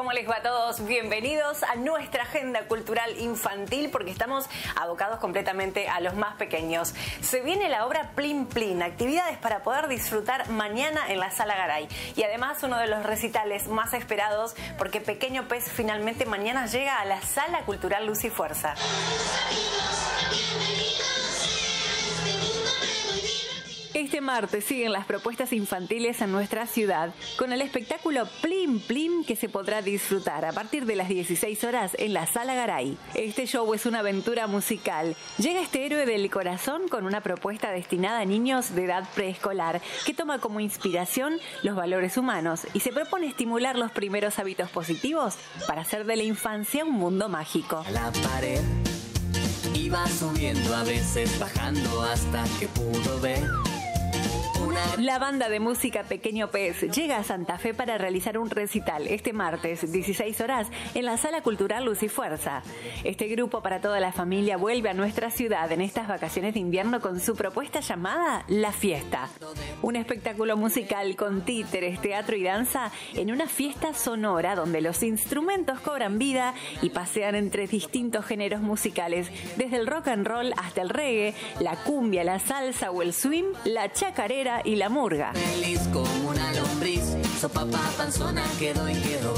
¿Cómo les va a todos? Bienvenidos a nuestra agenda cultural infantil porque estamos abocados completamente a los más pequeños. Se viene la obra Plim Plim, actividades para poder disfrutar mañana en la Sala Garay. Y además uno de los recitales más esperados porque Pequeño Pez finalmente mañana llega a la Sala Cultural Luz y Fuerza. Este martes siguen las propuestas infantiles en nuestra ciudad con el espectáculo Plim Plim que se podrá disfrutar a partir de las 16 horas en la Sala Garay. Este show es una aventura musical. Llega este héroe del corazón con una propuesta destinada a niños de edad preescolar que toma como inspiración los valores humanos y se propone estimular los primeros hábitos positivos para hacer de la infancia un mundo mágico. La pared iba subiendo, a veces bajando hasta que pudo ver. La banda de música Pequeño Pez llega a Santa Fe para realizar un recital este martes, 16 horas, en la Sala Cultural Luz y Fuerza. Este grupo para toda la familia vuelve a nuestra ciudad en estas vacaciones de invierno con su propuesta llamada La Fiesta. Un espectáculo musical con títeres, teatro y danza en una fiesta sonora donde los instrumentos cobran vida y pasean entre distintos géneros musicales, desde el rock and roll hasta el reggae, la cumbia, la salsa o el swing, la chacarera y la murga. Feliz como una lombriz, sopa panzona, quedó y quedó.